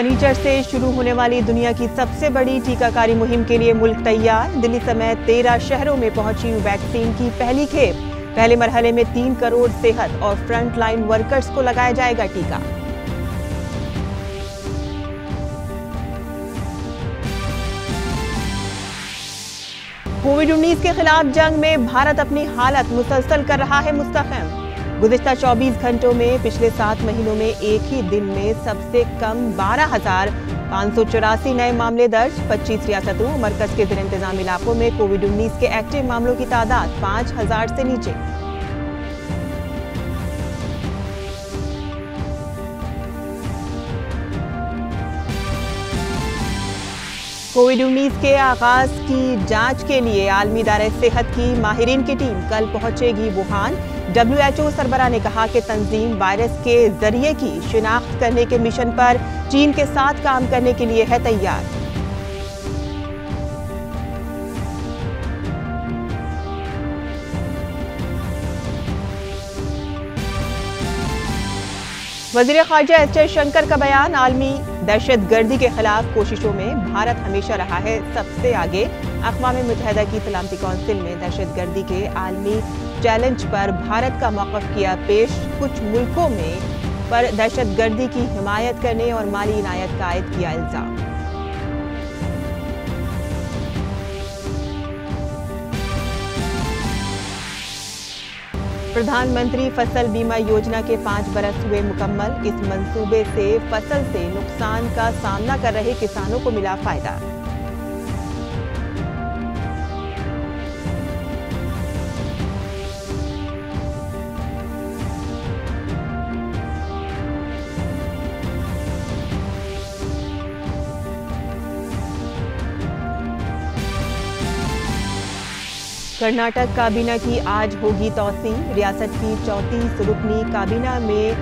शनिचर से शुरू होने वाली दुनिया की सबसे बड़ी टीकाकारी मुहिम के लिए मुल्क तैयार। दिल्ली समेत 13 शहरों में पहुंची वैक्सीन की पहली खेप। पहले मरहले में 3 करोड़ सेहत और फ्रंटलाइन वर्कर्स को लगाया जाएगा टीका। कोविड-19 के खिलाफ जंग में भारत अपनी हालत मुसलसल कर रहा है मुस्तहकम। गुज़िश्ता 24 घंटों में पिछले 7 महीनों में एक ही दिन में सबसे कम 12,584 नए मामले दर्ज। 25 रियासतों मरकज के ज़िला इंतजाम इलाकों में कोविड-19 के एक्टिव मामलों की तादाद 5,000 से नीचे। कोविड-19 के आगाज की जांच के लिए आलमी इदारे सेहत की माहिरीन की टीम कल पहुंचेगी वुहान। WHO सरबराह ने कहा कि तंजीम वायरस के जरिए की शिनाख्त करने के मिशन पर चीन के साथ काम करने के लिए है तैयार। वजीर खारजा एस जयशंकर का बयान। आलमी दहशतगर्दी के खिलाफ कोशिशों में भारत हमेशा रहा है सबसे आगे। अक़वाम मुत्तहिदा की सलामती कौंसिल में दहशतगर्दी के आलमी चैलेंज पर भारत का मौक़िफ़ किया पेश। कुछ मुल्कों में पर दहशतगर्दी की हिमायत करने और माली इनायत का आयद किया इल्ज़ाम। प्रधानमंत्री फसल बीमा योजना के 5 बरस हुए मुकम्मल। इस मंसूबे से फसल से नुकसान का सामना कर रहे किसानों को मिला फायदा। कर्नाटक काबीना की आज होगी तोसी। रियासत की 34 रुकनी काबीना में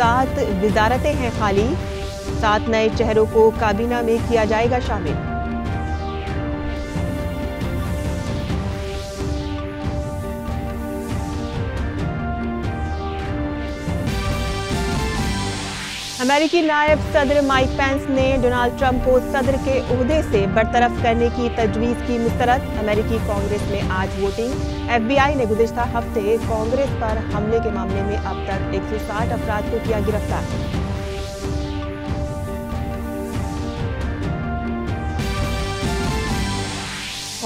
7 वजारतें हैं खाली। 7 नए चेहरों को काबीना में किया जाएगा शामिल। अमेरिकी नायब सदर माइक पेंस ने डोनाल्ड ट्रंप को सदर के ओहदे से बरतरफ करने की तजवीज़ की मुस्तरद। अमेरिकी कांग्रेस में आज वोटिंग। FBI ने गुज़िश्ता हफ्ते कांग्रेस पर हमले के मामले में अब तक 160 अफराद को किया गिरफ्तार।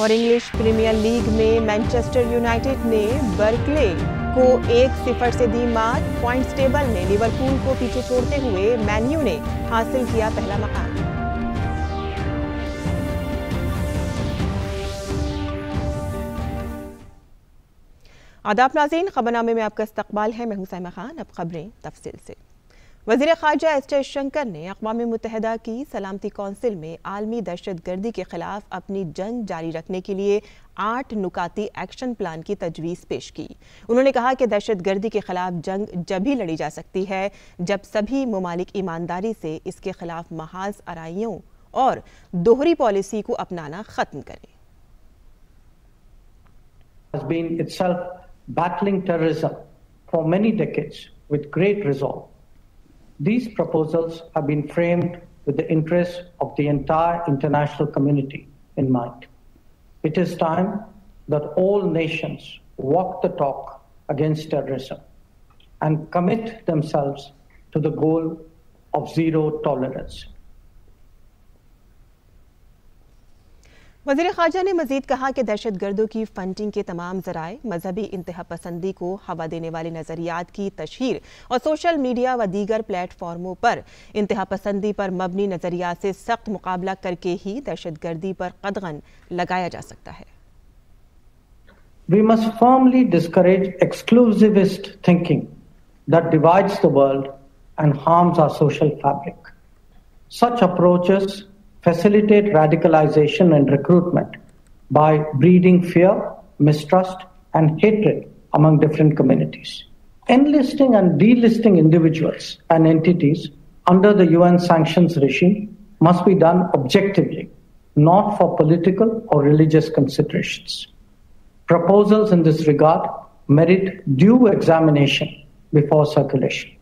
और इंग्लिश प्रीमियर लीग में मैनचेस्टर यूनाइटेड ने बर्कले को 1-0 से दी मात। पॉइंट्स टेबल में लिवरपूल को पीछे छोड़ते हुए मैन्यू ने हासिल किया पहला मकान। आदाब नाज़रीन, खबरनामे में आपका इस्तकबाल है। मैं हूं सैमा खान। अब खबरें तफसील से। वज़ीर ख़ारजा एस जयशंकर ने अक़वाम मुत्तहिदा की सलामती कौंसिल में आलमी दहशतगर्दी के ख़िलाफ़ अपनी जंग जारी रखने के लिए 8 नुकाती एक्शन प्लान की तजवीज़ पेश की। उन्होंने कहा कि दहशतगर्दी के ख़िलाफ़ जंग जब ही लड़ी जा सकती है जब सभी ममालिक ईमानदारी से इसके ख़िलाफ़ महाज आरइयों और दोहरी पॉलिसी को अपनाना ख़त्म करें। These proposals have been framed with the interests of the entire international community in mind. It is time that all nations walk the talk against terrorism and commit themselves to the goal of zero tolerance. वज़ीर ख़ारजा ने मज़ीद कहा कि दहशतगर्दों की funding के तमाम ज़राए, मजहबी इंतहा पसंदी को हवा देने वाले नज़रियात की तशहीर और सोशल मीडिया व दीगर प्लेटफार्मों पर इंतहा पसंदी पर मबनी नज़रियात से सख्त मुकाबला करके ही दहशतगर्दी पर कदगन लगाया जा सकता है। We must firmly discourage exclusivist thinking that divides the world and harms our social fabric. Such approaches facilitate radicalization and recruitment by breeding fear, mistrust, and hatred among different communities. Enlisting and delisting individuals and entities under the UN sanctions regime must be done objectively, not for political or religious considerations. Proposals in this regard merit due examination before circulation.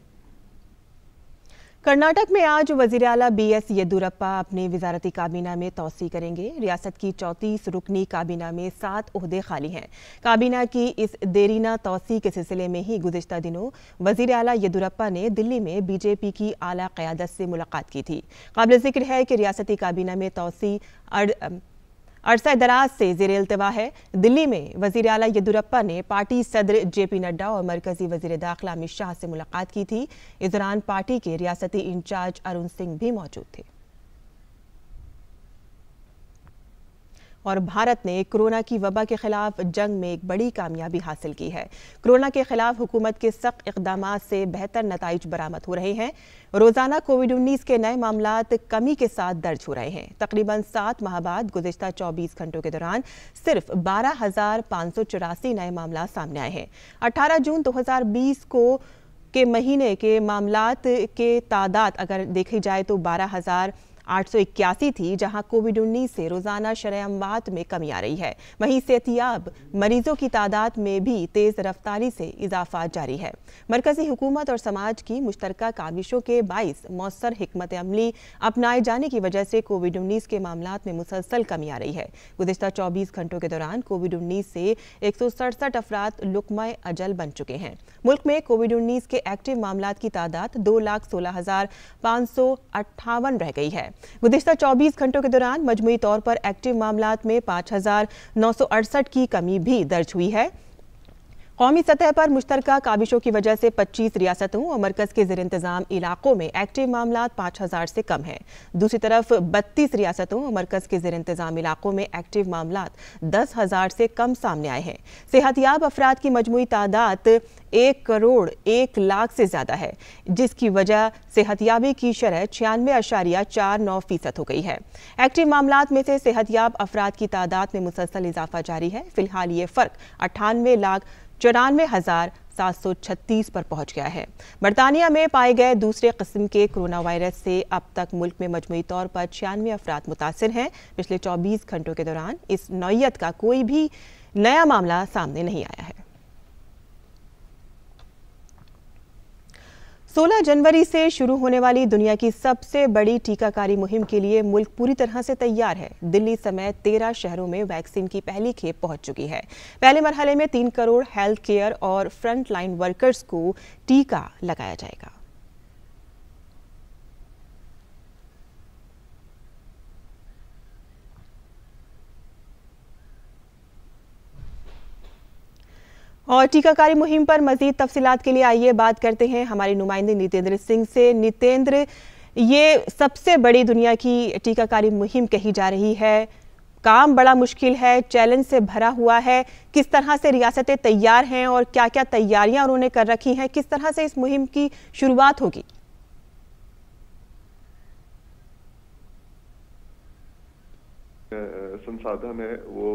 Karnataka में आज वजीर आला B.S. Yediyurappa अपने वजारती काबीना में तोसी करेंगे। रियासत की 34 रुकनी काबीना में 7 उहदे खाली हैं। काबीना की इस देरीना तोसी के सिलसिले में ही गुज़िश्ता दिनों वजीर आला येदियुरप्पा ने दिल्ली में बीजेपी की आला क़यादत से मुलाकात की थी। काबिल ज़िक्र है कि रियासती काबीना में तोसी अरसा दराज से जेर इल्तवा है। दिल्ली में वजीर आला येदियुरप्पा ने पार्टी सदर जे.पी. नड्डा और मरकजी वजीर दाखिला अमित शाह से मुलाकात की थी। इस दौरान पार्टी के रियासती इंचार्ज अरुण सिंह भी मौजूद थे। और भारत ने कोरोना की वबा के खिलाफ जंग में एक बड़ी कामयाबी हासिल की है। कोरोना के खिलाफ हुकूमत के सख्त इकदाम से बेहतर नताइज बरामद हो रहे हैं। रोजाना कोविड-19 के नए मामला कमी के साथ दर्ज हो रहे हैं। तकरीबन 7 माह बाद गुज़िश्ता 24 घंटों के दौरान सिर्फ 12,584 नए मामला सामने आए हैं। 18 जून 2020 के महीने के मामला के तादाद अगर देखी जाए तो 12,881 थी, जहां कोविड-19 से रोजाना शरह-ए-अमवात में कमी आ रही है। वहीं सेहतियाब मरीजों की तादाद में भी तेज रफ्तारी से इजाफा जारी है। मरकजी हुकूमत और समाज की मुश्तरका काविशों के बाइस मौसर हिकमत अमली अपनाए जाने की वजह से कोविड-19 के मामलात में मुसलसल कमी आ रही है। गुज़िश्ता 24 घंटों के दौरान कोविड-19 से 167 अफराद लुकमा-ए अजल बन चुके हैं। मुल्क में कोविड-19 के एक्टिव मामलात की तादाद 2,16,558 रह गई है। गुज़िश्ता 24 घंटों के दौरान मजमूई तौर पर एक्टिव मामलात में 5,968 की कमी भी दर्ज हुई है। कौमी सतह पर मुश्तरका काविशों की वजह से 25 रियासतों और मरकज़ के ज़ेर इंतज़ाम इलाकों में एक्टिव मामलात 5,000 से कम हैं। दूसरी तरफ 32 रियासतों और मरकज़ के ज़ेर इंतज़ाम इलाकों में एक्टिव मामलात 10,000 से कम सामने आए हैं। सेहतियाब अफराद की मजमूई तादाद 1,01,00,000 से ज़्यादा है, जिसकी वजह सेहतियाबी की शरह 96.49% हो गई है। एक्टिव मामलात में से सेहतियाब अफराद की तादाद में मुसलसल इजाफा जारी है। फिलहाल ये फ़र्क 98,94,736 पर पहुंच गया है। बरतानिया में पाए गए दूसरे किस्म के कोरोना वायरस से अब तक मुल्क में मजमूई तौर पर 96 अफराद मुतासर हैं। पिछले 24 घंटों के दौरान इस नौइयत का कोई भी नया मामला सामने नहीं आया है। 16 जनवरी से शुरू होने वाली दुनिया की सबसे बड़ी टीकाकारी मुहिम के लिए मुल्क पूरी तरह से तैयार है। दिल्ली समेत 13 शहरों में वैक्सीन की पहली खेप पहुंच चुकी है। पहले मरहले में 3 करोड़ हेल्थ केयर और फ्रंट लाइन वर्कर्स को टीका लगाया जाएगा। और टीकाकारी मुहिम पर मजीद तफसीलात के लिए आइए बात करते हैं हमारे नुमाइंदे नितेंद्र सिंह से। नितेंद्र, ये सबसे बड़ी दुनिया की टीकाकारी मुहिम कही जा रही है। काम बड़ा मुश्किल है, चैलेंज से भरा हुआ है। किस तरह से रियासतें तैयार हैं और क्या क्या तैयारियां उन्होंने कर रखी हैं? किस तरह से इस मुहिम की शुरुआत होगी? संसाधन है वो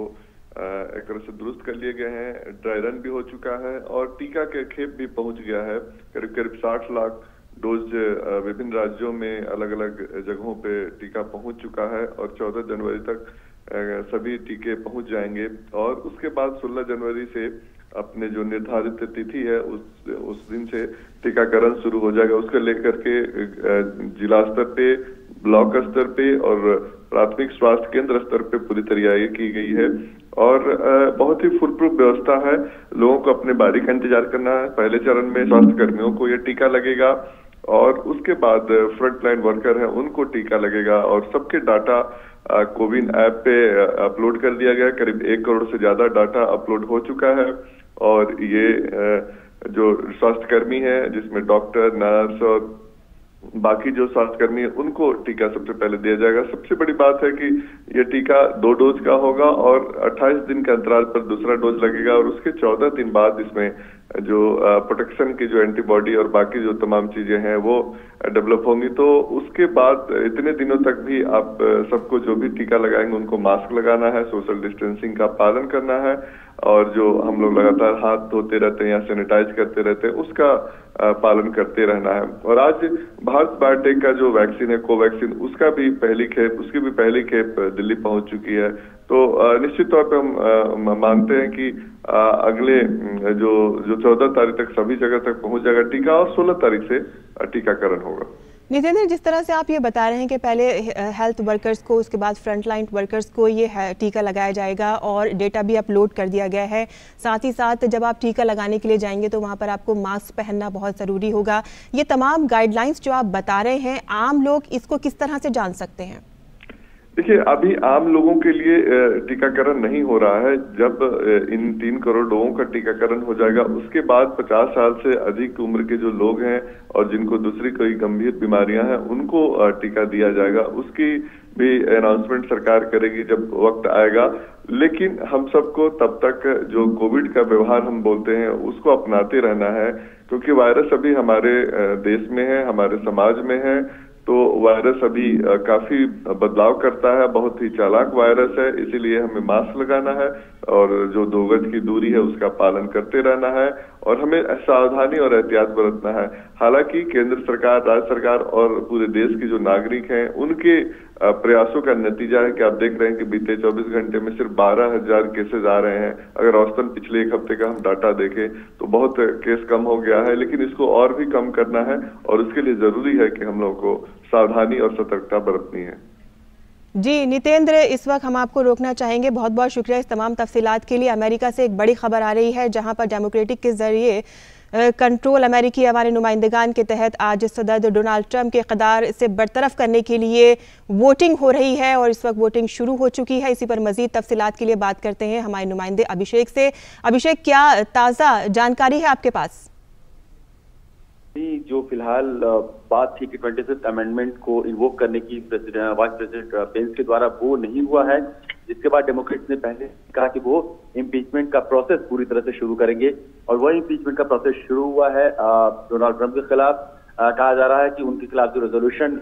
एक तरह से दुरुस्त कर लिए गए हैं। ड्राई रन भी हो चुका है और टीका के खेप भी पहुंच गया है। करीब करीब 60 लाख डोज विभिन्न राज्यों में अलग अलग जगहों पे टीका पहुंच चुका है और 14 जनवरी तक सभी टीके पहुंच जाएंगे। और उसके बाद 16 जनवरी से अपने जो निर्धारित तिथि है उस दिन से टीकाकरण शुरू हो जाएगा। उसको लेकर के जिला स्तर पे, ब्लॉक स्तर पे और प्राथमिक स्वास्थ्य केंद्र स्तर पे पूरी तैयारी की गई है और बहुत ही फुलप्रूफ व्यवस्था है। लोगों को अपने बारी का इंतजार करना है। पहले चरण में स्वास्थ्य कर्मियों को ये टीका लगेगा और उसके बाद फ्रंट लाइन वर्कर है उनको टीका लगेगा और सबके डाटा कोविन ऐप पे अपलोड कर दिया गया। करीब 1 करोड़ से ज्यादा डाटा अपलोड हो चुका है और ये जो स्वास्थ्यकर्मी है जिसमें डॉक्टर, नर्स और बाकी जो स्वास्थ्यकर्मी है उनको टीका सबसे पहले दिया जाएगा। सबसे बड़ी बात है कि ये टीका 2 डोज का होगा और 28 दिन के अंतराल पर दूसरा डोज लगेगा और उसके 14 दिन बाद इसमें जो प्रोटेक्शन की जो एंटीबॉडी और बाकी जो तमाम चीजें हैं वो डेवलप होंगी। तो उसके बाद इतने दिनों तक भी आप सबको जो भी टीका लगाएंगे उनको मास्क लगाना है, सोशल डिस्टेंसिंग का पालन करना है और जो हम लोग लगातार हाथ धोते रहते हैं या सैनिटाइज करते रहते हैं उसका पालन करते रहना है। और आज भारत बायोटेक का जो वैक्सीन है कोवैक्सिन उसकी भी पहली खेप दिल्ली पहुंच चुकी है। तो निश्चित तौर पे हम मानते हैं कि अगले जो 14 तारीख तक सभी जगह तक पहुंच जाएगा टीका और 16 तारीख से टीकाकरण होगा। नितेंद्र, जिस तरह से आप ये बता रहे हैं कि पहले हेल्थ वर्कर्स को, उसके बाद फ्रंटलाइन वर्कर्स को ये टीका लगाया जाएगा और डेटा भी अपलोड कर दिया गया है, साथ ही साथ जब आप टीका लगाने के लिए जाएंगे तो वहाँ पर आपको मास्क पहनना बहुत ज़रूरी होगा, ये तमाम गाइडलाइंस जो आप बता रहे हैं, आम लोग इसको किस तरह से जान सकते हैं? देखिए, अभी आम लोगों के लिए टीकाकरण नहीं हो रहा है। जब इन 3 करोड़ लोगों का टीकाकरण हो जाएगा, उसके बाद 50 साल से अधिक उम्र के जो लोग हैं और जिनको दूसरी कोई गंभीर बीमारियां हैं, उनको टीका दिया जाएगा। उसकी भी अनाउंसमेंट सरकार करेगी जब वक्त आएगा। लेकिन हम सबको तब तक जो कोविड का व्यवहार हम बोलते हैं उसको अपनाते रहना है, क्योंकि वायरस अभी हमारे देश में है, हमारे समाज में है। तो वायरस अभी काफी बदलाव करता है, बहुत ही चालाक वायरस है, इसीलिए हमें मास्क लगाना है और जो 2 गज की दूरी है उसका पालन करते रहना है और हमें सावधानी और एहतियात बरतना है। हालांकि केंद्र सरकार, राज्य सरकार और पूरे देश के जो नागरिक हैं, उनके प्रयासों का नतीजा है कि आप देख रहे हैं कि बीते 24 घंटे में सिर्फ 12,000 केसेज आ रहे हैं। अगर औसतन पिछले एक हफ्ते का हम डाटा देखें तो बहुत केस कम हो गया है, लेकिन इसको और भी कम करना है और उसके लिए जरूरी है कि हम लोगों को सावधानी और सतर्कता बरतनी है। जी नितेंद्र, इस वक्त हम आपको रोकना चाहेंगे। बहुत बहुत शुक्रिया इस तमाम तफसीलात के लिए। अमेरिका से एक बड़ी खबर आ रही है, जहां पर डेमोक्रेटिक के जरिए कंट्रोल अमेरिकी हमारे नुमाइंदगान के तहत आज सदर डोनाल्ड ट्रंप के इक़्तिदार से बरतरफ करने के लिए वोटिंग हो रही है और इस वक्त वोटिंग शुरू हो चुकी है। इसी पर मजीद तफसीलात के लिए बात करते हैं हमारे नुमाइंदे अभिषेक से। अभिषेक, क्या ताज़ा जानकारी है आपके पास? जी, जो फिलहाल बात थी कि 25th अमेंडमेंट को इन्वोक करने की वाइस प्रेसिडेंट पेंस के द्वारा, वो नहीं हुआ है। जिसके बाद डेमोक्रेट्स ने पहले कहा कि वो इम्पीचमेंट का प्रोसेस पूरी तरह से शुरू करेंगे और वही इम्पीचमेंट का प्रोसेस शुरू हुआ है। डोनाल्ड ट्रंप के खिलाफ कहा जा रहा है कि उनके खिलाफ जो रेजोल्यूशन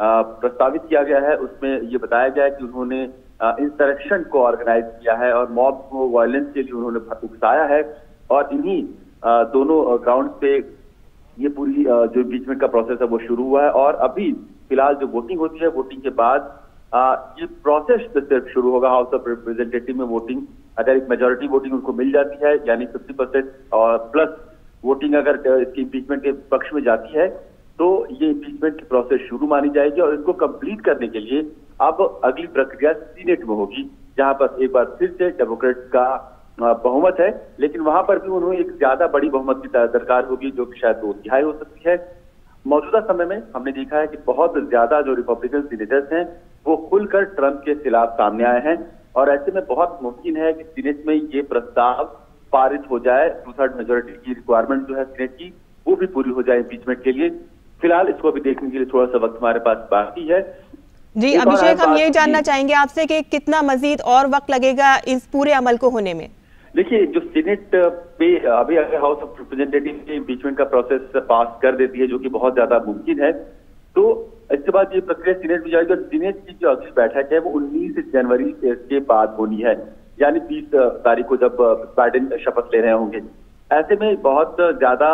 प्रस्तावित किया गया है उसमें ये बताया गया है कि उन्होंने इंसरेक्शन को ऑर्गेनाइज किया है और मॉब को वायलेंस के लिए उन्होंने उकसाया है और इन्हीं दोनों ग्राउंड पे ये पूरी जो इम्पीचमेंट का प्रोसेस है वो शुरू हुआ है। और अभी फिलहाल जो वोटिंग होती है, वोटिंग के बाद ये प्रोसेस सिर्फ शुरू होगा। हाउस ऑफ रिप्रेजेंटेटिव में वोटिंग, अगर एक मेजोरिटी वोटिंग उनको मिल जाती है, यानी 50% और प्लस वोटिंग अगर इसकी इम्पीचमेंट के पक्ष में जाती है, तो ये इम्पीचमेंट की प्रोसेस शुरू मानी जाएगी और इसको कंप्लीट करने के लिए अब अगली प्रक्रिया सीनेट में होगी, जहां पर एक बार फिर से डेमोक्रेट्स का बहुमत है, लेकिन वहां पर भी उन्हें एक ज्यादा बड़ी बहुमत की दरकार होगी, जो कि शायद 2/3 हो सकती है। मौजूदा समय में हमने देखा है कि बहुत ज्यादा जो रिपब्लिकन सीनेटर्स हैं वो खुलकर ट्रंप के खिलाफ सामने आए हैं और ऐसे में बहुत मुमकिन है कि सीनेट में ये प्रस्ताव पारित हो जाए। 2/3 मेजोरिटी की रिक्वायरमेंट जो है सीनेट की, वो भी पूरी हो जाए इम्पीचमेंट के लिए। फिलहाल इसको अभी देखने के लिए थोड़ा सा वक्त हमारे पास बाकी है। जी अभिषेक, हम ये जानना चाहेंगे आपसे कि कितना मजीद और वक्त लगेगा इस पूरे अमल को होने में? देखिए, जो सीनेट पे अभी अगर हाउस ऑफ रिप्रेजेंटेटिव इम्पीचमेंट का प्रोसेस पास कर देती है, जो कि बहुत ज्यादा मुमकिन है, तो इसके बाद ये प्रक्रिया सीनेट में जाएगी और सीनेट की जो अगली बैठक है वो 19 जनवरी के बाद होनी है, यानी 20 तारीख को जब बाइडेन शपथ ले रहे होंगे। ऐसे में बहुत ज्यादा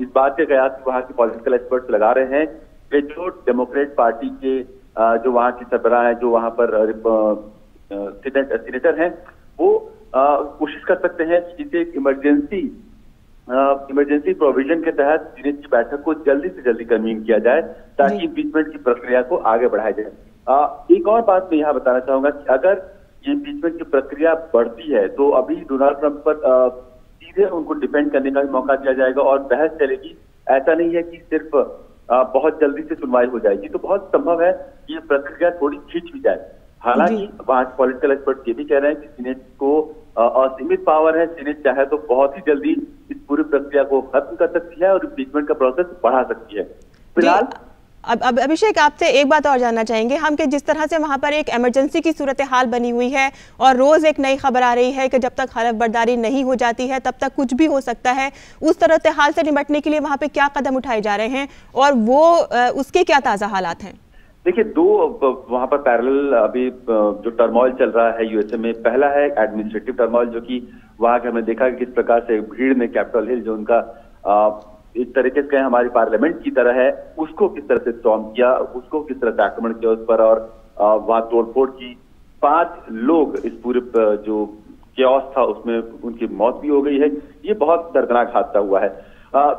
इस बात के कयास वहाँ के पॉलिटिकल एक्सपर्ट्स लगा रहे हैं कि जो डेमोक्रेट पार्टी के जो वहाँ के सरबराह है, जो वहाँ पर सीनेटर हैं, वो कोशिश कर सकते हैं कि जिसे एक इमरजेंसी प्रोविजन के तहत सीनेट की बैठक को जल्दी से जल्दी कन्वीन किया जाए, ताकि इम्पीचमेंट की प्रक्रिया को आगे बढ़ाया जाए। एक और बात मैं यहाँ बताना चाहूंगा कि अगर ये इम्पीचमेंट की प्रक्रिया बढ़ती है तो अभी डोनाल्ड ट्रंप पर सीधे उनको डिपेंड करने का भी मौका दिया जाएगा और बहस चलेगी। ऐसा नहीं है कि सिर्फ बहुत जल्दी से सुनवाई हो जाएगी, तो बहुत संभव है कि ये प्रक्रिया थोड़ी खींच भी जाए। हालांकि वहां पॉलिटिकल एक्सपर्ट ये भी कह रहे हैं कि सीनेट को असीमित पावर है, सीनेट चाहे तो बहुत ही जल्दी इस पूरी प्रक्रिया को खत्म कर सकती है और इम्पीचमेंट का प्रोसेस बढ़ा सकती है। फिलहाल अब अभिषेक, आपसे एक बात और जानना चाहेंगे हम कि जिस तरह से वहां पर एक इमरजेंसी की सूरत हाल बनी हुई है और रोज एक नई खबर आ रही है कि जब तक हलफबर्दारी नहीं हो जाती है तब तक कुछ भी हो सकता है, उस सूरत हाल से निपटने के लिए वहां पे क्या कदम उठाए जा रहे हैं और वो उसके क्या ताज़ा हालात हैं? देखिए, दो वहां पर पैरेलल अभी जो टर्मोइल चल रहा है यूएसए में, पहला है एडमिनिस्ट्रेटिव टर्मोइल, जो कि वहां के हमने देखा कि किस प्रकार से भीड़ ने कैपिटल हिल, जो उनका एक तरीके से हमारी पार्लियामेंट की तरह है, उसको किस तरह से स्टॉर्म किया, उसको किस तरह से आक्रमण किया उस पर और वहां तोड़फोड़ की। 5 लोग इस पूरे जो क्योस था उसमें उनकी मौत भी हो गई है। ये बहुत दर्दनाक हादसा हुआ है।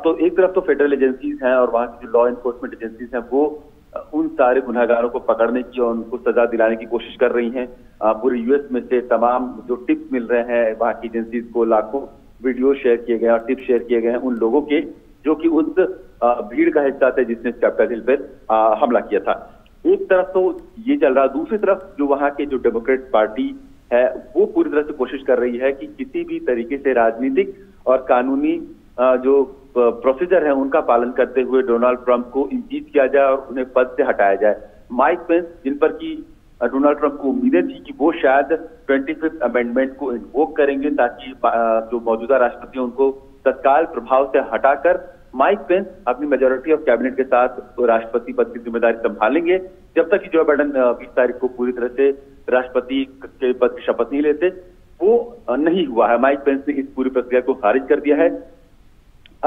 तो एक तरफ तो फेडरल एजेंसीज हैं और वहाँ की जो लॉ एनफोर्समेंट एजेंसीज हैं वो उन सारे गुनहगारों को पकड़ने की और उनको सजा दिलाने की कोशिश कर रही हैं। पूरे यूएस में से तमाम जो टिप्स मिल रहे हैं, वहाँ की एजेंसीज को लाखों वीडियो शेयर किए गए और टिप्स शेयर किए गए हैं उन लोगों के जो कि उस भीड़ का हिस्सा थे जिसने कैपिटल हिल पर हमला किया था। एक तरफ तो ये चल रहा है, दूसरी तरफ जो वहाँ के जो डेमोक्रेट पार्टी है वो पूरी तरह से कोशिश कर रही है कि किसी भी तरीके से राजनीतिक और कानूनी जो प्रोसीजर है उनका पालन करते हुए डोनाल्ड ट्रंप को इम्पीच किया जाए और उन्हें पद से हटाया जाए। माइक पेंस, जिन पर कि डोनाल्ड ट्रंप को उम्मीदें थी कि वो शायद 25th अमेंडमेंट को इन्वोक करेंगे ताकि जो मौजूदा राष्ट्रपति हैं उनको तत्काल प्रभाव से हटाकर माइक पेंस अपनी मेजोरिटी ऑफ कैबिनेट के साथ राष्ट्रपति पद की जिम्मेदारी संभालेंगे, जब तक कि जो बाइडन 20 तारीख को पूरी तरह से राष्ट्रपति के पद की शपथ नहीं लेते। वो नहीं हुआ है, माइक पेंस ने इस पूरी प्रक्रिया को खारिज कर दिया है।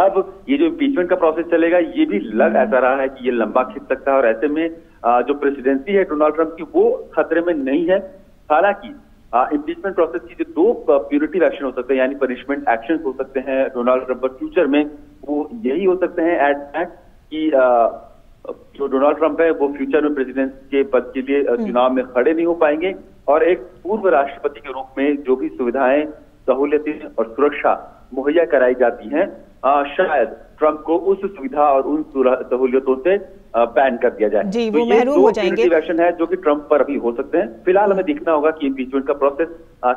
अब ये जो इम्पीचमेंट का प्रोसेस चलेगा ये भी लग ऐसा रहा है कि ये लंबा खींच सकता है और ऐसे में जो प्रेसिडेंसी है डोनाल्ड ट्रंप की वो खतरे में नहीं है। हालांकि इम्पीचमेंट प्रोसेस की जो दो प्यूरेटिव एक्शन हो सकते हैं यानी पनिशमेंट एक्शन हो सकते हैं डोनाल्ड ट्रंप पर फ्यूचर में, वो यही हो सकते हैं एट दैट कि जो डोनाल्ड ट्रंप है वो फ्यूचर में प्रेसिडेंट के पद के लिए चुनाव में खड़े नहीं हो पाएंगे और एक पूर्व राष्ट्रपति के रूप में जो भी सुविधाएं, सहूलियतें और सुरक्षा मुहैया कराई जाती हैं शायद ट्रंप को उस सुविधा और उन सहूलियतों से बैन कर दिया जाए। जी, तो वो ये दो पॉजिटिव एक्शन है जो कि ट्रंप पर अभी हो सकते हैं। फिलहाल हमें देखना होगा कि इम्पीचमेंट का प्रोसेस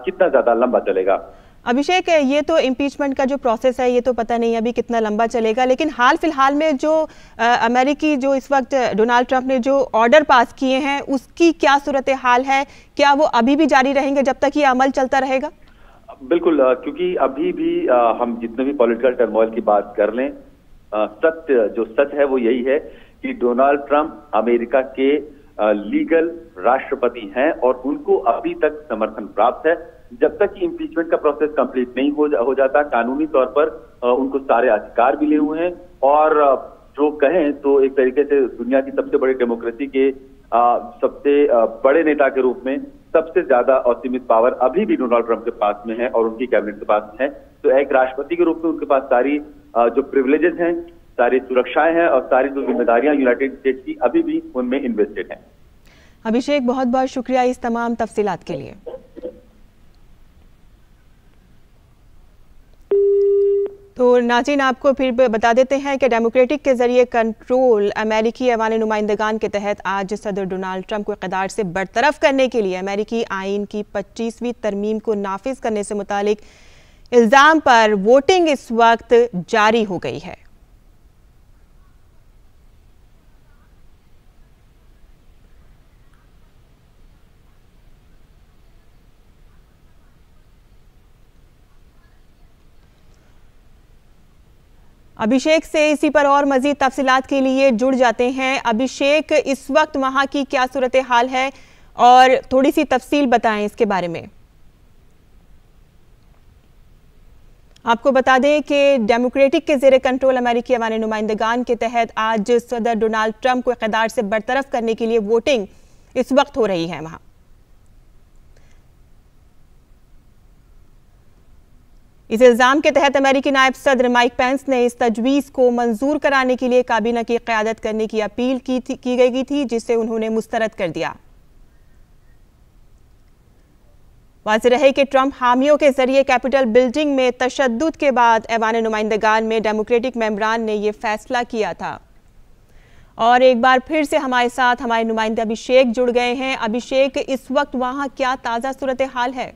कितना ज्यादा लंबा चलेगा। अभिषेक, ये तो इम्पीचमेंट का जो प्रोसेस है ये तो पता नहीं अभी कितना लंबा चलेगा, लेकिन हाल फिलहाल में जो अमेरिकी जो इस वक्त डोनाल्ड ट्रंप ने जो ऑर्डर पास किए हैं उसकी क्या सूरत हाल है? क्या वो अभी भी जारी रहेंगे जब तक ये अमल चलता रहेगा? बिल्कुल, क्योंकि अभी भी हम जितने भी पॉलिटिकल टर्मोइल की बात कर लें, सत्य जो सच है वो यही है कि डोनाल्ड ट्रंप अमेरिका के लीगल राष्ट्रपति हैं और उनको अभी तक समर्थन प्राप्त है। जब तक कि इम्पीचमेंट का प्रोसेस कंप्लीट नहीं हो जाता, कानूनी तौर पर उनको सारे अधिकार मिले हुए हैं और जो कहें तो एक तरीके से दुनिया की सबसे बड़ी डेमोक्रेसी के सबसे बड़े नेता के रूप में सबसे ज्यादा और सीमित पावर अभी भी डोनाल्ड ट्रंप के पास में है और उनकी कैबिनेट के पास में है। तो एक राष्ट्रपति के रूप में उनके पास सारी जो प्रिविलेजेस हैं, सारी सुरक्षाएं हैं और सारी जो जिम्मेदारियां यूनाइटेड स्टेट्स की अभी भी उनमें इन्वेस्टेड हैं। अभिषेक, बहुत बहुत शुक्रिया इस तमाम तफसीलात के लिए। तो नाज़रीन, आपको फिर बता देते हैं कि डेमोक्रेटिक के ज़रिए कंट्रोल अमेरिकी ऐवान नुमाइंदगान के तहत आज सदर डोनाल्ड ट्रंप को इक़्तिदार से बरतरफ करने के लिए अमेरिकी आइन की 25वीं तरमीम को नाफिज करने से मुतालिक इल्ज़ाम पर वोटिंग इस वक्त जारी हो गई है। अभिषेक से इसी पर और मजीद तफसीलात के लिए जुड़ जाते हैं। अभिषेक, इस वक्त वहाँ की क्या सूरत हाल है और थोड़ी सी तफसील बताएं इसके बारे में। आपको बता दें कि डेमोक्रेटिक के ज़ेरे कंट्रोल अमेरिकी ऐवान नुमाइंदगान के तहत आज सदर डोनाल्ड ट्रंप को इक़्तिदार से बरतरफ करने के लिए वोटिंग इस वक्त हो रही है वहाँ। इस इल्ज़ाम के तहत अमेरिकी नायब सदर माइक पेंस ने इस तजवीज़ को मंजूर कराने के लिए काबीना की क़यादत करने की अपील की गई थी जिसे उन्होंने मुस्तरद कर दिया। वाज़ेह रहे कि ट्रंप हामियों के जरिए कैपिटल बिल्डिंग में तशद्दुद के बाद ऐवान नुमाइंदगान में डेमोक्रेटिक मेंबरान ने यह फैसला किया था। और एक बार फिर से हमारे साथ हमारे नुमाइंदे अभिषेक जुड़ गए हैं। अभिषेक, इस वक्त वहाँ क्या ताज़ा सूरत हाल है?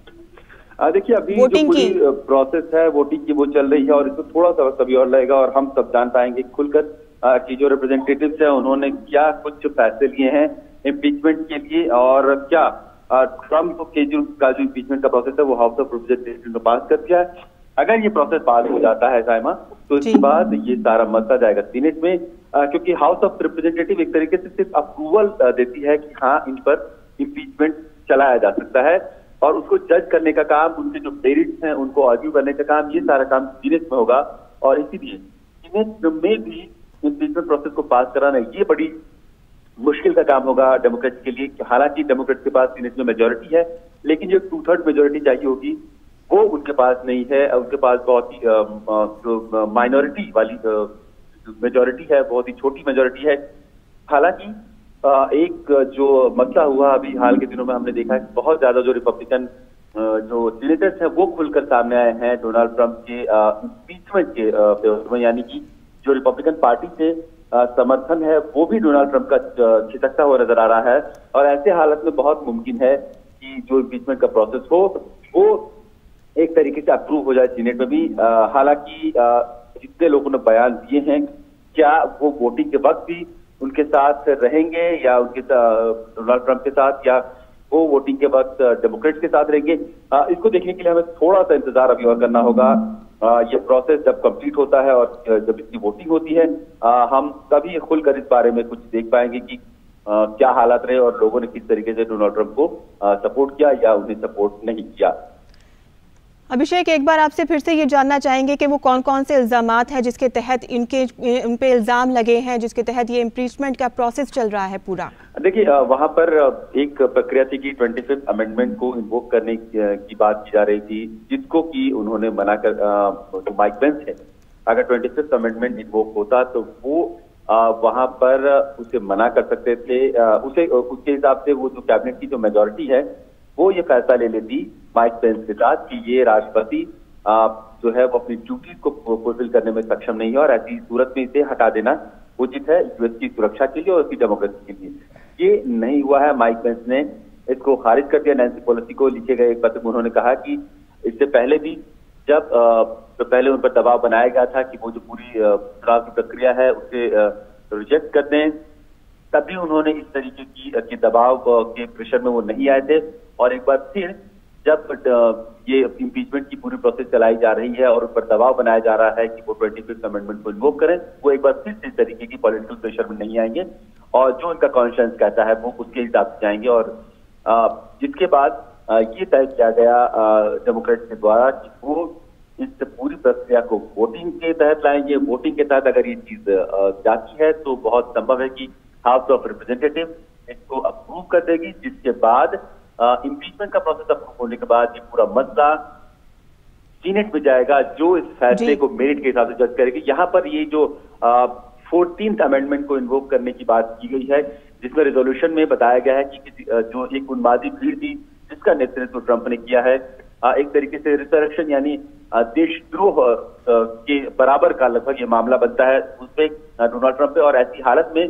देखिए, अभी जो पूरी प्रोसेस है वोटिंग की वो चल रही है और इसमें थोड़ा सा वक्त अभी और लगेगा और हम सब जान पाएंगे खुलकर कि जो रिप्रेजेंटेटिव्स हैं उन्होंने क्या कुछ फैसले लिए हैं इम्पीचमेंट के लिए और क्या ट्रंप के जो इम्पीचमेंट का प्रोसेस है वो हाउस ऑफ रिप्रेजेंटेटिव ने पास कर दिया है। अगर ये प्रोसेस पास हो जाता है साइमा, तो इसके बाद ये सारा मसला जाएगा सीनेट में, क्योंकि हाउस ऑफ रिप्रेजेंटेटिव एक तरीके से सिर्फ अप्रूवल देती है कि हाँ इन पर इम्पीचमेंट चलाया जा सकता है और उसको जज करने का काम, उनके जो मेरिट्स हैं उनको आर्ग्यू करने का काम, ये सारा काम सीनेट में होगा और इसीलिए सीनेट में भी इम्पीचमेंट प्रोसेस को पास कराना ये बड़ी मुश्किल का काम होगा डेमोक्रेट्स के लिए। हालांकि डेमोक्रेट्स के पास सीनेट में मेजोरिटी है, लेकिन जो 2/3 मेजोरिटी चाहिए होगी वो वो उनके पास नहीं है, उनके पास बहुत ही माइनॉरिटी वाली मेजॉरिटी है, बहुत ही छोटी मेजॉरिटी है। हालांकि एक जो मसला हुआ अभी हाल के दिनों में हमने देखा है, बहुत ज्यादा जो रिपब्लिकन जो सीनेटर्स हैं वो खुलकर सामने आए हैं डोनाल्ड ट्रंप के इम्पीचमेंट के फेवर में, यानी कि जो रिपब्लिकन पार्टी से समर्थन है वो भी डोनाल्ड ट्रंप का खिसकता हुआ नजर आ रहा है। और ऐसे हालत में बहुत मुमकिन है कि जो इम्पीचमेंट का प्रोसेस हो वो एक तरीके से अप्रूव हो जाए सीनेट में भी। हालांकि जितने लोगों ने बयान दिए हैं, क्या वो वोटिंग के वक्त भी उनके साथ रहेंगे या उनके डोनाल्ड ट्रंप के साथ, या वो वोटिंग के वक्त डेमोक्रेट्स के साथ रहेंगे, इसको देखने के लिए हमें थोड़ा सा इंतजार अभी और करना होगा। ये प्रोसेस जब कंप्लीट होता है और जब इसकी वोटिंग होती है, हम तभी खुलकर इस बारे में कुछ देख पाएंगे कि क्या हालात रहे और लोगों ने किस तरीके से डोनाल्ड ट्रंप को सपोर्ट किया या उन्हें सपोर्ट नहीं किया। अभिषेक, एक बार आपसे फिर से ये जानना चाहेंगे कि वो कौन कौन से इल्जामात हैं जिसके तहत उन पे इल्जाम लगे हैं, जिसके तहत ये इम्पीचमेंट का प्रोसेस चल रहा है पूरा। देखिए, वहाँ पर एक प्रक्रिया थी कि 25th अमेंडमेंट को इन्वोक करने की बात की जा रही थी, जिसको कि उन्होंने मना कर, तो माइक पेंस है, अगर 25th अमेंडमेंट इन्वोक होता तो वो वहाँ पर उसे मना कर सकते थे। उसके हिसाब से वो जो कैबिनेट की जो मेजोरिटी है वो ये फैसला ले लेती माइक पेंस के साथ कि ये राष्ट्रपति जो है वो अपनी ड्यूटी को फुलफिल करने में सक्षम नहीं है और ऐसी सूरत में इसे हटा देना उचित है, यूएस की सुरक्षा के लिए और उसकी डेमोक्रेसी के लिए। ये नहीं हुआ है, माइक पेंस ने इसको खारिज कर दिया। नैंसी पॉलिसी को लिखे गए एक पत्र में उन्होंने कहा कि इससे पहले भी जब पहले उन पर दबाव बनाया गया था कि वो जो पूरी चुनाव की प्रक्रिया है उसे रिजेक्ट कर दें, तभी उन्होंने इस तरीके की दबाव के प्रेशर में वो नहीं आए थे। और एक बार फिर जब ये इम्पीचमेंट की पूरी प्रोसेस चलाई जा रही है और उन पर दबाव बनाया जा रहा है कि वो 25th अमेंडमेंट को इन्वोक करें, वो एक बार फिर इस तरीके की पॉलिटिकल प्रेशर में नहीं आएंगे और जो उनका कॉन्शियंस कहता है वो उसके हिसाब से जाएंगे। और जिसके बाद ये तय किया गया डेमोक्रेट्स के द्वारा कि वो इस पूरी प्रक्रिया को वोटिंग के तहत लाएंगे। वोटिंग के तहत अगर ये चीज जाती है तो बहुत संभव है कि हाउस ऑफ रिप्रेजेंटेटिव इसको अप्रूव कर देगी, जिसके बाद इम्पीचमेंट का प्रोसेस अप्रूव होने के बाद ये पूरा मसला सीनेट में जाएगा, जो इस फैसले को मेरिट के हिसाब से जज करेगी। यहाँ पर ये जो 14th अमेंडमेंट को इन्वोक करने की बात की गई है, जिसमें रेजोल्यूशन में बताया गया है कि जो एक उन्मादी भीड़ थी जिसका नेतृत्व ट्रंप ने किया है, एक तरीके से रिसरेक्शन यानी देशद्रोह के बराबर का लगभग ये मामला बनता है उसमें डोनाल्ड ट्रंप पे। और ऐसी हालत में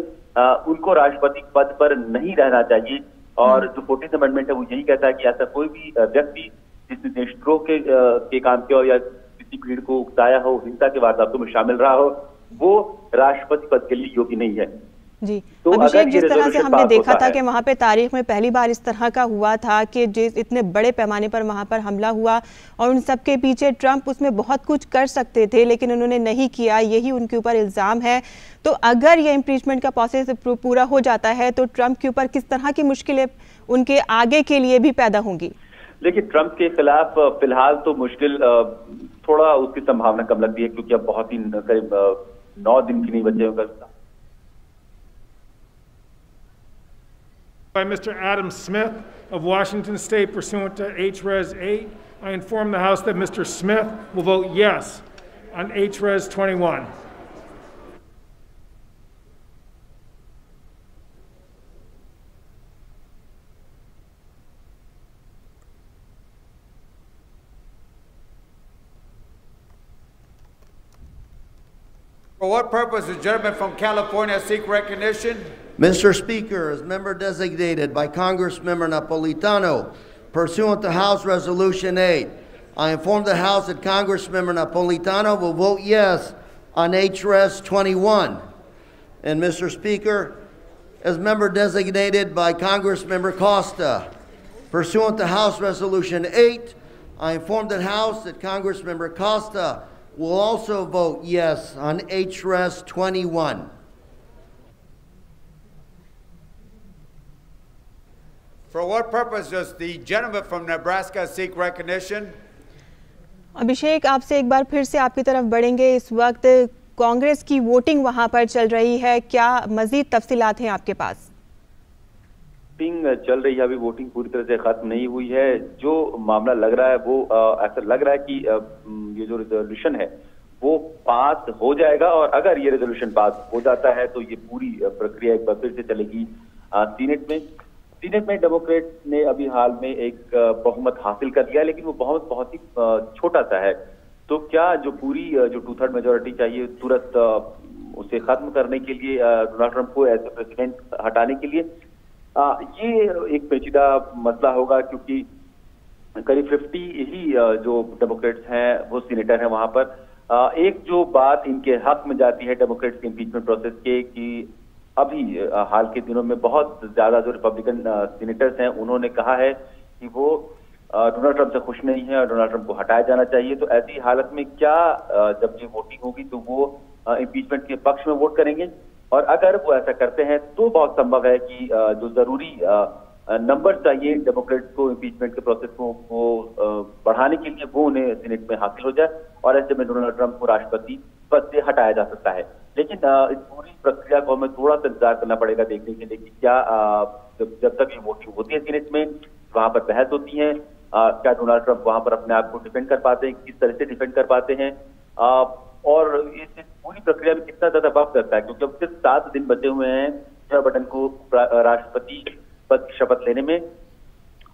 उनको राष्ट्रपति पद पर नहीं रहना चाहिए। और जो 14th अमेंडमेंट है वो यही कहता है कि ऐसा कोई भी व्यक्ति जिसने देशद्रोह के काम किया हो या किसी भीड़ को उकसाया हो, हिंसा के वारदातों में शामिल रहा हो, वो राष्ट्रपति पद के लिए योग्य नहीं है। जी तो अभिषेक, जिस तरह से हमने देखा था कि वहाँ पे तारीख में पहली बार इस तरह का हुआ था कि इतने बड़े पैमाने पर वहाँ पर हमला हुआ और उन सबके पीछे ट्रंप उसमें बहुत कुछ कर सकते थे लेकिन उन्होंने नहीं किया, यही उनके ऊपर इल्ज़ाम है। तो अगर ये इम्पीचमेंट का प्रोसेस पूरा हो जाता है तो ट्रंप के ऊपर किस तरह की मुश्किलें उनके आगे के लिए भी पैदा होंगी? देखिए, ट्रंप के खिलाफ फिलहाल तो मुश्किल थोड़ा उसकी संभावना कम लगती है, क्योंकि अब बहुत ही करीब 9 दिन की नहीं बचे होगा। By Mr. Adam Smith of Washington State, pursuant to H-Res 8, I inform the House that Mr. Smith will vote yes on H-Res 21. For what purpose does the gentleman from California seek recognition? Mr. Speaker, as member designated by Congressmember Napolitano, pursuant to House Resolution 8, I inform the House that Congressmember Napolitano will vote yes on H-Res 21. And Mr. Speaker, as member designated by Congressmember Costa, pursuant to House Resolution 8, I inform the House that Congressmember Costa will also vote yes on H-Res 21. For what purpose does the gentleman from Nebraska seek recognition? अभिषेक, आपसे एक बार फिर से आपकी तरफ बढ़ेंगे। इस वक्त कांग्रेस की वोटिंग वहां पर चल रही है, क्या मजीद तफसीलात हैं आपके पास? वोटिंग चल रही है, अभी वोटिंग पूरी तरह से खत्म नहीं हुई है। जो मामला लग रहा है वो ऐसा लग रहा है कि ये जो रेजोल्यूशन है वो पास हो जाएगा, और अगर ये रेजोल्यूशन पास हो जाता है तो ये पूरी प्रक्रिया एक बार फिर से चलेगी सीनेट में। सीनेट में डेमोक्रेट ने अभी हाल में एक बहुमत हासिल कर लिया, लेकिन वो बहुमत बहुत ही छोटा सा है। तो क्या जो पूरी जो 2/3 मेजोरिटी चाहिए तुरंत उसे खत्म करने के लिए, डोनाल्ड ट्रंप को एज ए प्रेसिडेंट हटाने के लिए, ये एक पेचीदा मसला होगा, क्योंकि करीब 50 ही जो डेमोक्रेट्स हैं वो सीनेटर हैं वहां पर। एक जो बात इनके हक में जाती है डेमोक्रेट्स के इम्पीचमेंट प्रोसेस के, कि अभी हाल के दिनों में बहुत ज्यादा जो रिपब्लिकन सीनेटर्स हैं उन्होंने कहा है कि वो डोनाल्ड ट्रंप से खुश नहीं है और डोनाल्ड ट्रंप को हटाया जाना चाहिए। तो ऐसी हालत में क्या जब ये वोटिंग होगी तो वो इम्पीचमेंट के पक्ष में वोट करेंगे, और अगर वो ऐसा करते हैं तो बहुत संभव है कि जो जरूरी नंबर चाहिए डेमोक्रेट्स को इम्पीचमेंट के प्रोसेस को बढ़ाने के लिए वो उन्हें सीनेट में हासिल हो जाए, और ऐसे में डोनाल्ड ट्रंप को राष्ट्रपति पद से हटाया जा सकता है। लेकिन इस पूरी प्रक्रिया को हमें थोड़ा सा इंतजार करना पड़ेगा देखने के लिए कि क्या जब तक ये वोटिंग होती है सीनेट में, वहां पर बहस होती है, क्या डोनाल्ड ट्रंप वहां पर अपने आप को डिफेंड कर पाते हैं, किस तरह से डिफेंड कर पाते हैं, और इस पूरी प्रक्रिया में कितना ज्यादा वक्त लगता है, क्योंकि अब सिर्फ 7 दिन बचे हुए हैं जो बटन को राष्ट्रपति पद की शपथ लेने में।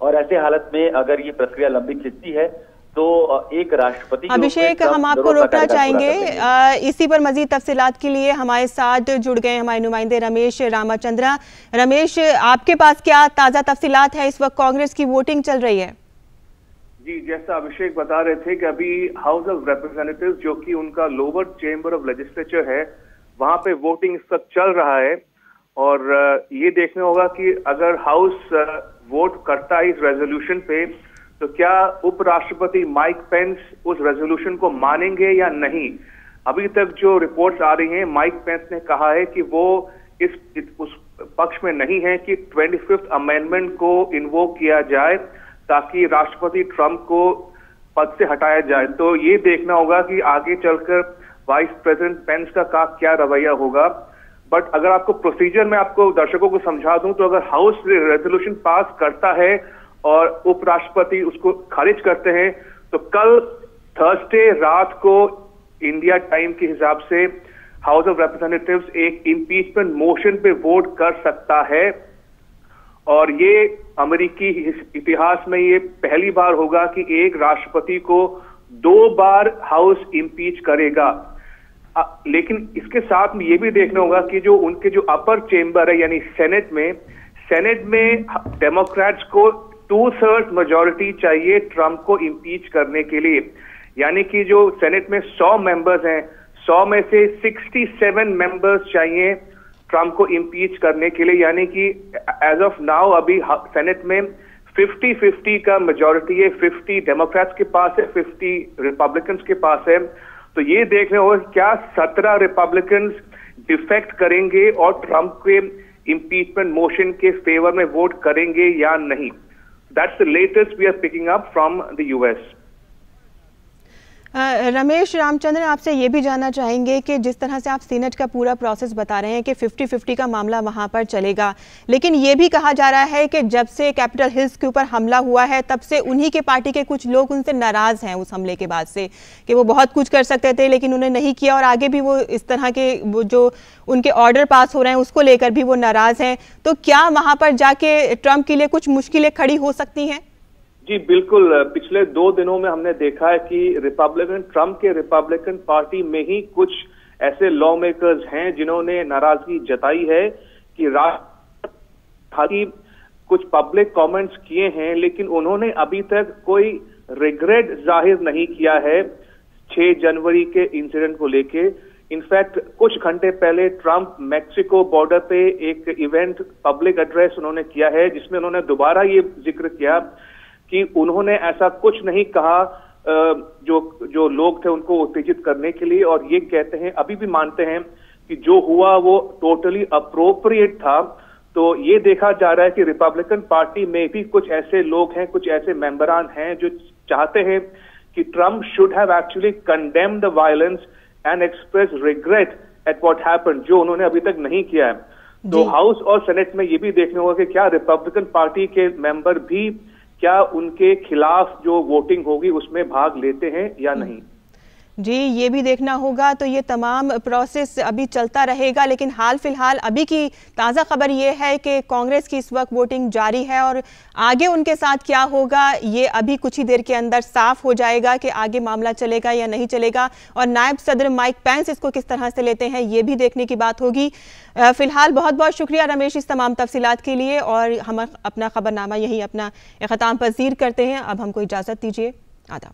और ऐसे हालत में अगर ये प्रक्रिया लंबी खिंचती है तो एक राष्ट्रपति। अभिषेक, हम आपको रोकना चाहेंगे, इसी पर मजीद तफसीलात के लिए हमारे साथ जुड़ गए हमारे नुमाइंदे रमेश रामाचंद्रा। रमेश, आपके पास क्या ताज़ा तफसीलात है? इस वक्त कांग्रेस की वोटिंग चल रही है। जी, जैसा अभिषेक बता रहे थे कि अभी हाउस ऑफ रिप्रेजेंटेटिव्स जो कि उनका लोअर चेंबर ऑफ लेजिस्लेचर है, वहां पे वोटिंग इस वक्त चल रहा है, और ये देखना होगा कि अगर हाउस वोट करता है इस रेजोल्यूशन पे तो क्या उपराष्ट्रपति माइक पेंस उस रेजोल्यूशन को मानेंगे या नहीं। अभी तक जो रिपोर्ट्स आ रही हैं, माइक पेंस ने कहा है कि वो उस पक्ष में नहीं है कि 25th अमेंडमेंट को इन्वोक किया जाए ताकि राष्ट्रपति ट्रंप को पद से हटाया जाए। तो ये देखना होगा कि आगे चलकर वाइस प्रेसिडेंट पेंस का क्या रवैया होगा। बट अगर आपको प्रोसीजर में आपको दर्शकों को समझा दूं तो अगर हाउस रेजोल्यूशन पास करता है और उपराष्ट्रपति उसको खारिज करते हैं तो कल थर्सडे रात को इंडिया टाइम के हिसाब से हाउस ऑफ रिप्रेजेंटेटिव्स एक इम्पीचमेंट मोशन पे वोट कर सकता है, और ये अमेरिकी इतिहास में ये पहली बार होगा कि एक राष्ट्रपति को 2 बार हाउस इम्पीच करेगा। लेकिन इसके साथ में ये भी देखना होगा कि जो उनके जो अपर चेंबर है यानी सेनेट में डेमोक्रेट्स को 2/3 मेजोरिटी चाहिए ट्रंप को इम्पीच करने के लिए, यानी कि जो सेनेट में 100 मेंबर्स हैं, 100 में से 67 मेंबर्स चाहिए ट्रंप को इम्पीच करने के लिए, यानी कि एज ऑफ नाउ अभी सेनेट में 50-50 का मेजोरिटी है, 50 डेमोक्रेट्स के पास है, 50 रिपब्लिकन्स के पास है। तो ये देखने होगा क्या 17 रिपब्लिकन्स डिफेक्ट करेंगे और ट्रंप के इम्पीचमेंट मोशन के फेवर में वोट करेंगे या नहीं। That's the latest we are picking up from the US. Ramesh Ramchandran, आपसे ये भी जानना चाहेंगे कि जिस तरह से आप सीनेट का पूरा प्रोसेस बता रहे हैं कि 50-50 का मामला वहां पर चलेगा, लेकिन ये भी कहा जा रहा है कि जब से कैपिटल हिल्स के ऊपर हमला हुआ है तब से उन्हीं के पार्टी के कुछ लोग उनसे नाराज हैं उस हमले के बाद से, कि वो बहुत कुछ कर सकते थे लेकिन उन्होंने नहीं किया, और आगे भी वो इस तरह के जो उनके ऑर्डर पास हो रहे हैं उसको लेकर भी वो नाराज हैं। तो क्या वहाँ पर जाके ट्रंप के लिए कुछ मुश्किलें खड़ी हो सकती हैं? जी बिल्कुल, पिछले 2 दिनों में हमने देखा है कि ट्रंप के रिपब्लिकन पार्टी में ही कुछ ऐसे लॉ मेकर्स हैं जिन्होंने नाराजगी जताई है कि राष्ट्रपति कुछ पब्लिक कमेंट्स किए हैं, लेकिन उन्होंने अभी तक कोई रिग्रेट जाहिर नहीं किया है 6 जनवरी के इंसिडेंट को लेके। इनफैक्ट कुछ घंटे पहले ट्रंप मैक्सिको बॉर्डर पे एक इवेंट पब्लिक एड्रेस उन्होंने किया है जिसमें उन्होंने दोबारा ये जिक्र किया कि उन्होंने ऐसा कुछ नहीं कहा जो लोग थे उनको उत्तेजित करने के लिए, और ये कहते हैं अभी भी मानते हैं कि जो हुआ वो टोटली अप्रोप्रिएट था। तो ये देखा जा रहा है कि रिपब्लिकन पार्टी में भी कुछ ऐसे लोग हैं, कुछ ऐसे मेंबरान हैं जो चाहते हैं कि Trump should have actually condemn the violence and express regret at what happened, जो उन्होंने अभी तक नहीं किया है। तो हाउस और सेनेट में ये भी देखना होगा कि क्या रिपब्लिकन पार्टी के मेंबर भी क्या उनके खिलाफ जो वोटिंग होगी उसमें भाग लेते हैं या नहीं, जी ये भी देखना होगा। तो ये तमाम प्रोसेस अभी चलता रहेगा, लेकिन हाल फिलहाल अभी की ताज़ा खबर ये है कि कांग्रेस की इस वक्त वोटिंग जारी है और आगे उनके साथ क्या होगा ये अभी कुछ ही देर के अंदर साफ हो जाएगा कि आगे मामला चलेगा या नहीं चलेगा और नायब सदर माइक पेंस इसको किस तरह से लेते हैं ये भी देखने की बात होगी। फिलहाल बहुत बहुत शुक्रिया रमेश इस तमाम तफसीलात के लिए और हम अपना खबरनामा यहीं अपना ख़त्म पज़ीर करते हैं। अब हमको इजाज़त दीजिए, आदाब।